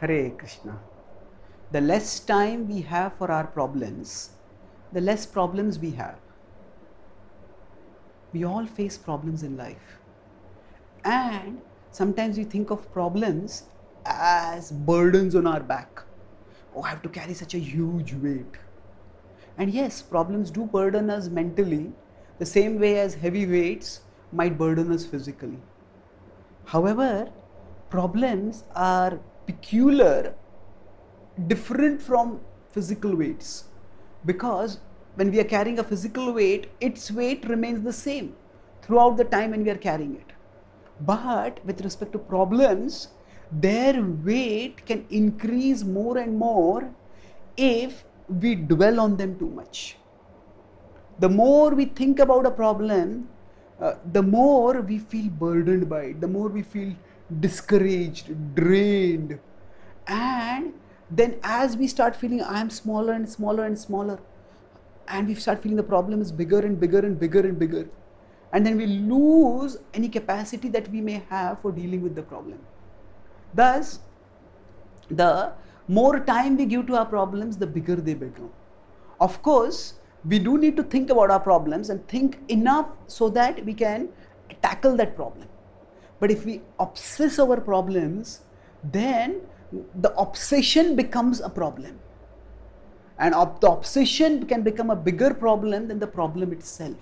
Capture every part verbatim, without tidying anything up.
Hare Krishna. The less time we have for our problems, the less problems we have. We all face problems in life. And sometimes we think of problems as burdens on our back. Oh, I have to carry such a huge weight. And yes, problems do burden us mentally, the same way as heavy weights might burden us physically. However, problems are peculiar, different from physical weights, because when we are carrying a physical weight, its weight remains the same throughout the time when we are carrying it. But with respect to problems, their weight can increase more and more if we dwell on them too much. The more we think about a problem, uh, the more we feel burdened by it, the more we feel discouraged, drained. And then as we start feeling I am smaller and smaller and smaller, and we start feeling the problem is bigger and bigger and bigger and bigger, and then we lose any capacity that we may have for dealing with the problem. Thus, the more time we give to our problems, the bigger they become. Of course, we do need to think about our problems and think enough so that we can tackle that problem. But if we obsess over problems, then the obsession becomes a problem. And the obsession can become a bigger problem than the problem itself.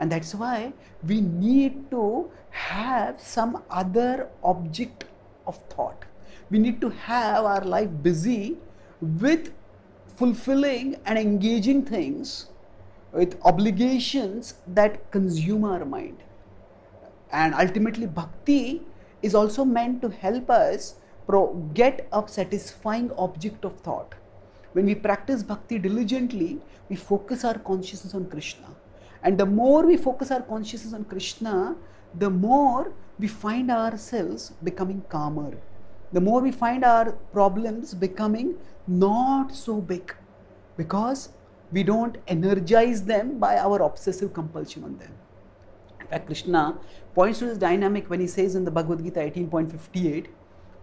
And that's why we need to have some other object of thought. We need to have our life busy with fulfilling and engaging things, with obligations that consume our mind. And ultimately, bhakti is also meant to help us pro get a satisfying object of thought. When we practice bhakti diligently, we focus our consciousness on Krishna. And the more we focus our consciousness on Krishna, the more we find ourselves becoming calmer. The more we find our problems becoming not so big, because we don't energize them by our obsessive compulsion on them. In fact, Krishna points to this dynamic when he says in the Bhagavad Gita eighteen point fifty-eight,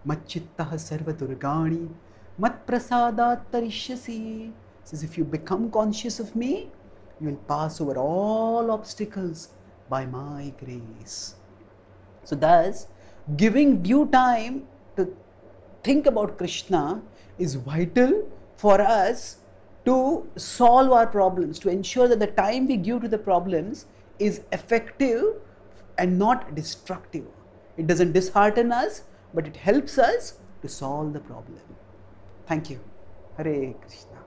Mat chittaha sarva durgani, mat prasadat tarishyasi. Says, if you become conscious of me, you will pass over all obstacles by my grace. So thus, giving due time to think about Krishna is vital for us to solve our problems, to ensure that the time we give to the problems is effective and not destructive. It doesn't dishearten us, but it helps us to solve the problem. Thank you. Hare Krishna.